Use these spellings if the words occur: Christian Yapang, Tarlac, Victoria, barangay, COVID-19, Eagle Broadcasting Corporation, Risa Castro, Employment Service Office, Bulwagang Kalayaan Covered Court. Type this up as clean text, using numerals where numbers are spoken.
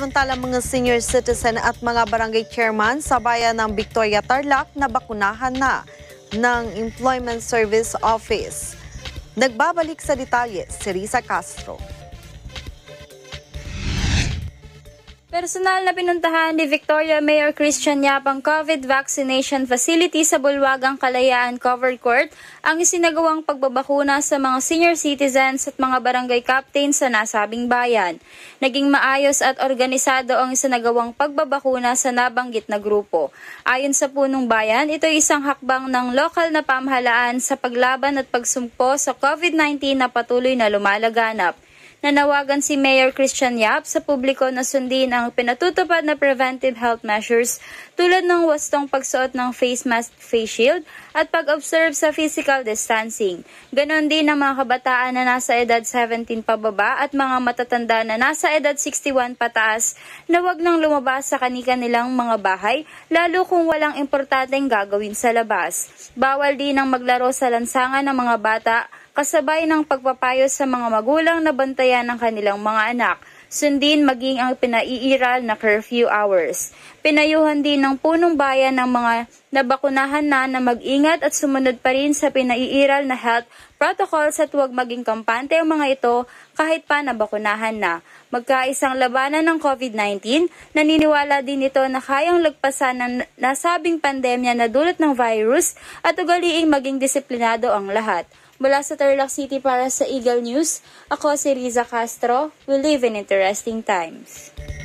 Samantala, mga senior citizen at mga barangay chairman sa bayan ng Victoria, Tarlac na bakunahan na ng Employment Service Office. Nagbabalik sa detalye si Risa Castro. Personal na pinuntahan ni Victoria Mayor Christian Yapang COVID vaccination facility sa Bulwagang Kalayaan Covered Court ang isinagawang pagbabakuna sa mga senior citizens at mga barangay captains sa nasabing bayan. Naging maayos at organisado ang isinagawang pagbabakuna sa nabanggit na grupo. Ayon sa punong bayan, ito ay isang hakbang ng lokal na pamahalaan sa paglaban at pagsumpo sa COVID-19 na patuloy na lumalaganap. Nanawagan si Mayor Christian Yap sa publiko na sundin ang pinatutupad na preventive health measures tulad ng wastong pagsuot ng face mask, face shield at pag-observe sa physical distancing. Ganon din ang mga kabataan na nasa edad 17 pababa at mga matatanda na nasa edad 61 pataas na huwag nang lumabas sa kanilang mga bahay lalo kung walang importanteng gagawin sa labas. Bawal din ang maglaro sa lansangan ng mga bata kasabay ng pagpapayo sa mga magulang na bantayan ng kanilang mga anak. Sundin maging ang pinaiiral na curfew hours. Pinayuhan din ng punong bayan ng mga nabakunahan na mag-ingat at sumunod pa rin sa pinaiiral na health protocols at huwag maging kampante ang mga ito kahit pa nabakunahan na. Magkaisang labanan ng COVID-19, naniniwala din ito na kayang lagpasan ng nasabing pandemya na dulot ng virus at ugaliing maging disiplinado ang lahat. Mula sa Tarlac City para sa Eagle News, ako si Risa Castro. We live in interesting times.